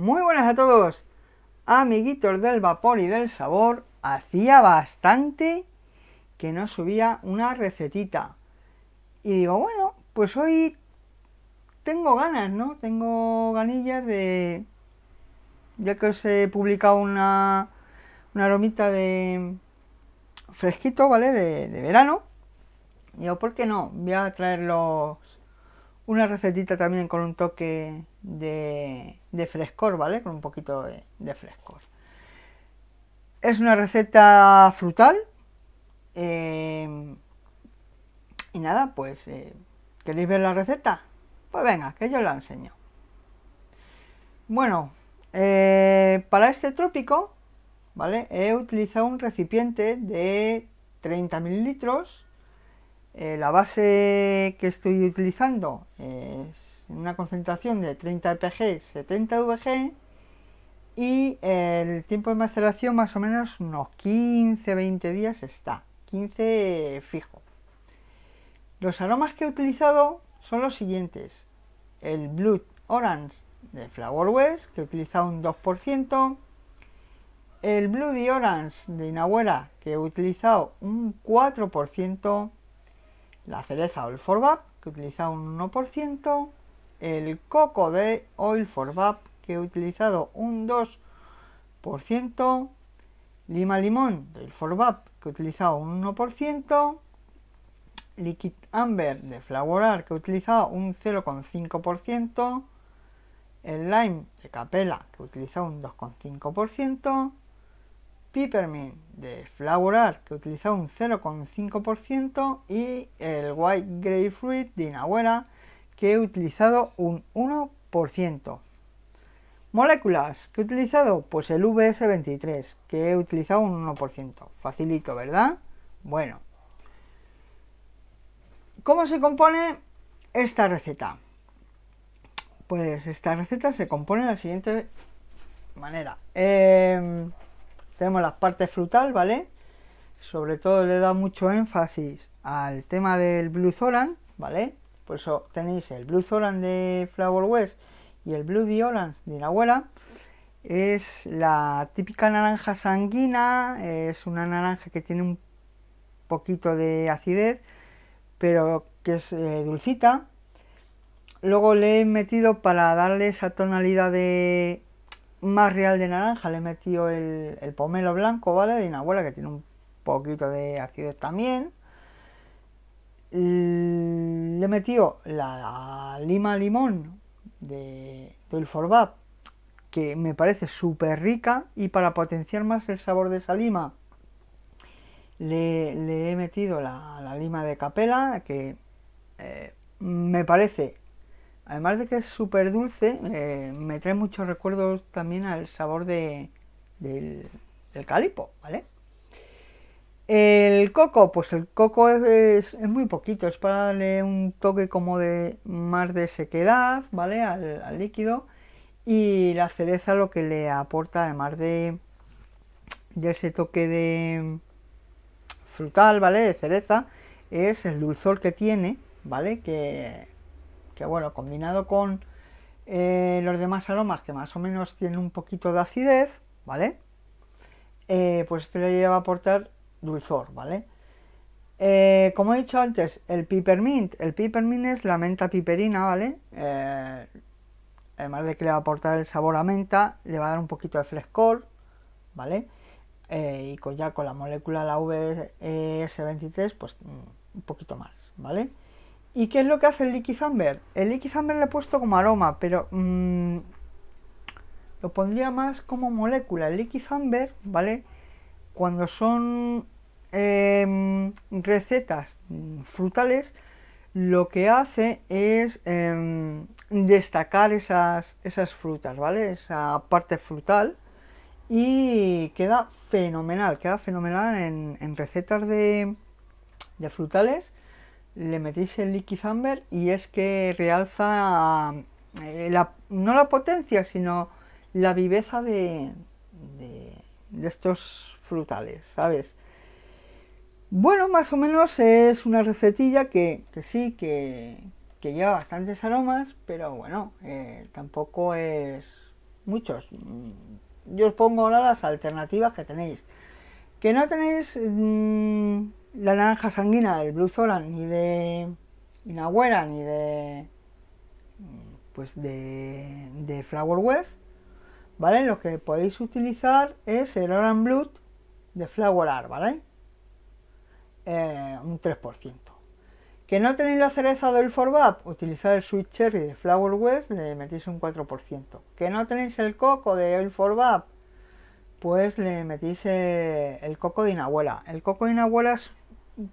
Muy buenas a todos, amiguitos del vapor y del sabor. Hacía bastante que no subía una recetita y digo, bueno, pues hoy tengo ganas, ¿no? Tengo ganillas de... ya que os he publicado una aromita de fresquito, ¿vale? De verano. Digo, ¿por qué no? Voy a traerlos una recetita también con un toque de frescor, ¿vale? Con un poquito de frescor. Es una receta frutal. Y nada, pues ¿queréis ver la receta? Pues venga, que yo la enseño. Bueno, para este trópico, ¿vale? He utilizado un recipiente de 30 mililitros. La base que estoy utilizando es una concentración de 30 EPG, 70 VG, y el tiempo de maceración más o menos unos 15-20 días está, 15 fijo. Los aromas que he utilizado son los siguientes: el Blood Orange de Flavor West, que he utilizado un 2%, el Bloody Orange de Inawera, que he utilizado un 4%, la cereza Oil4vap, que he utilizado un 1%, el coco de Oil4vap, que he utilizado un 2%, lima limón de Oil4vap, que he utilizado un 1%, liquid amber de Flavour Art, que he utilizado un 0,5%, el lime de Capella, que he utilizado un 2,5%, peppermint de Flavour Art, que he utilizado un 0,5%, y el white grapefruit de Inawera, que he utilizado un 1%. Moléculas que he utilizado, pues el VS-23, que he utilizado un 1%. Facilito, ¿verdad? Bueno, ¿cómo se compone esta receta? Pues esta receta se compone de la siguiente manera. Tenemos la parte frutal, ¿vale? Sobre todo le da mucho énfasis al tema del Blood Orange, ¿vale? Por eso tenéis el Blood Orange de Flavor West y el Bloody Orange de Inawera. Es la típica naranja sanguina, es una naranja que tiene un poquito de acidez, pero que es dulcita. Luego le he metido, para darle esa tonalidad de más real de naranja, le he metido el pomelo blanco, ¿vale? De Inawera, que tiene un poquito de acidez también. Le he metido la lima limón de Oil4vap, que me parece súper rica, y para potenciar más el sabor de esa lima le he metido la lima de Capella, que me parece, además de que es súper dulce, me trae muchos recuerdos también al sabor del calipo, ¿vale? El coco, pues el coco es muy poquito, es para darle un toque como de más de sequedad, ¿vale? Al líquido. Y la cereza lo que le aporta, además de ese toque de frutal, ¿vale? De cereza, es el dulzor que tiene, ¿vale? Que bueno, combinado con los demás aromas que más o menos tienen un poquito de acidez, ¿vale? Pues este le lleva a aportar dulzor, ¿vale? Como he dicho antes, el peppermint es la menta piperina, ¿vale? Además de que le va a aportar el sabor a menta, le va a dar un poquito de frescor, ¿vale? Y con la molécula, la VS23, pues un poquito más, ¿vale? ¿Y qué es lo que hace el liquid amber? El liquid amber le he puesto como aroma, pero lo pondría más como molécula. El liquid amber, ¿vale? Cuando son recetas frutales, lo que hace es destacar esas frutas, ¿vale? Esa parte frutal, y queda fenomenal en recetas de frutales. Le metéis el liquid amber y es que realza no la potencia, sino la viveza de estos frutales, ¿sabes? Bueno, más o menos es una recetilla que lleva bastantes aromas, pero bueno, tampoco es muchos. Yo os pongo ahora las alternativas que tenéis. Que no tenéis la naranja sanguina del Blood Orange, ni de Inawera, ni de pues de Flavor West, ¿vale? Lo que podéis utilizar es el Orange Blood de Flavour Art, ¿vale? Un 3%. Que no tenéis la cereza del Oil4vap, utilizar el Swiss Cherry de Flavor West, le metéis un 4%. Que no tenéis el coco de Oil4vap, pues le metís el coco de Inawera. El coco de Inawera es un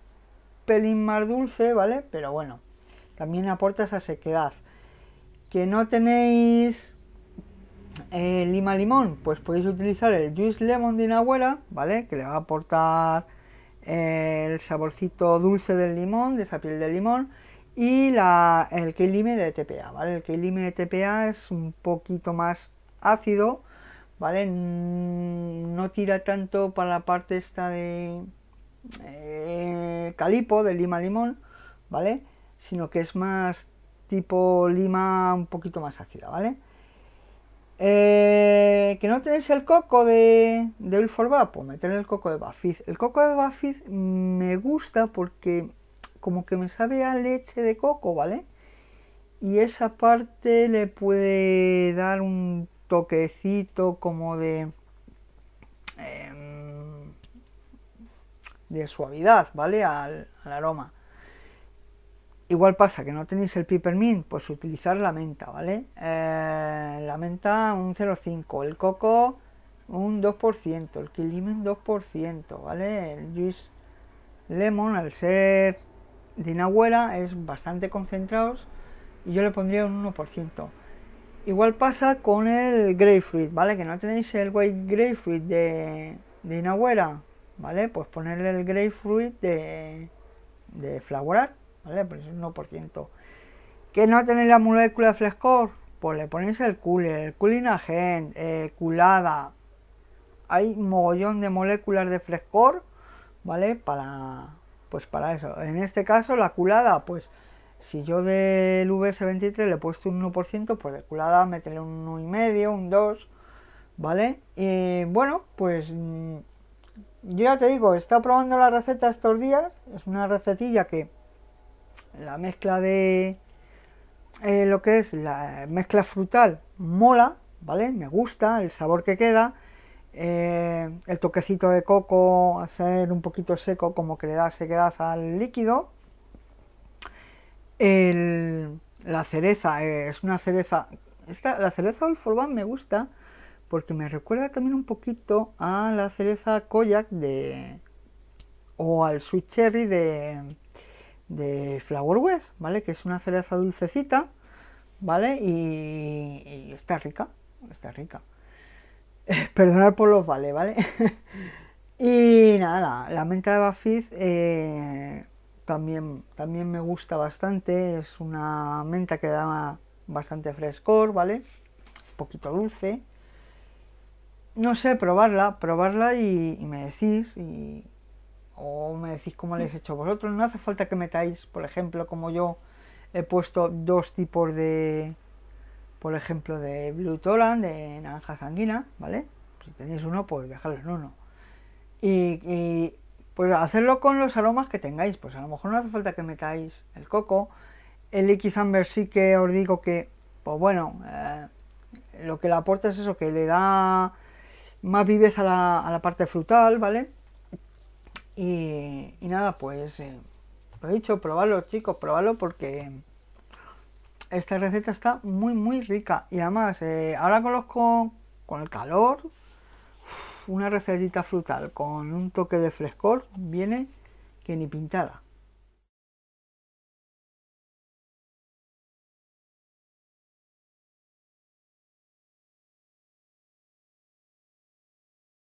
pelín más dulce, ¿vale? Pero bueno, también aporta esa sequedad. Que no tenéis lima limón, pues podéis utilizar el Juice Lemon de Inawera, ¿vale? Que le va a aportar el saborcito dulce del limón, de esa piel de limón, y el Key lime de TPA, ¿vale? El Key lime de TPA es un poquito más ácido, ¿vale? No tira tanto para la parte esta de calipo, de lima limón, ¿vale? Sino que es más tipo lima un poquito más ácida, ¿vale? Que no tenéis el coco de Oil4vap, pues meter el coco de Bafiz. El coco de Bafiz me gusta porque como que me sabe a leche de coco, ¿vale? Y esa parte le puede dar un toquecito como de suavidad, ¿vale? Al aroma. Igual pasa que no tenéis el Peppermint, pues utilizar la menta, ¿vale? La menta un 0,5%, el coco un 2%, el Key lime un 2%, ¿vale? El Juice Lemon, al ser de Inawera, es bastante concentrado y yo le pondría un 1%. Igual pasa con el Grapefruit, ¿vale? Que no tenéis el White Grapefruit de Inawera, ¿vale? Pues ponerle el Grapefruit de Flavor Art, ¿vale? Pues un 1%. Que no tenéis la molécula de frescor, pues le ponéis el cooler, el cooling agent, Koolada. Hay mogollón de moléculas de frescor, ¿vale? Para eso. En este caso la Koolada, pues si yo del VS-23 le he puesto un 1%, pues de Koolada meterle un 1,5, un 2, ¿vale? Bueno, pues yo ya te digo, he estado probando la receta estos días. Es una recetilla que la mezcla de lo que es la mezcla frutal mola, ¿vale? Me gusta el sabor que queda, el toquecito de coco al ser un poquito seco como que le da sequedad al líquido. La cereza es una cereza, la cereza Oil4vap me gusta porque me recuerda también un poquito a la cereza Koyak o al Sweet Cherry de Flavor West, ¿vale? Que es una cereza dulcecita, ¿vale? Y está rica, está rica. Perdonad por los vale, ¿vale? Y nada, la menta de Bafiz también me gusta bastante. Es una menta que da bastante frescor, ¿vale? Un poquito dulce. No sé, probarla y me decís, o me decís cómo le habéis hecho vosotros. No hace falta que metáis, por ejemplo, como yo he puesto dos tipos de, por ejemplo, de Blood Orange, de naranja sanguina, ¿vale? Si tenéis uno, pues dejadlo en uno. Y pues hacerlo con los aromas que tengáis. Pues a lo mejor no hace falta que metáis el coco. El Liquid Amber sí que os digo que, pues bueno, lo que le aporta es eso, que le da más viveza a la parte frutal, ¿vale? Y nada, pues lo he dicho, probadlo, chicos, probadlo, porque esta receta está muy muy rica. Y además ahora con el calor, una recetita frutal con un toque de frescor viene que ni pintada.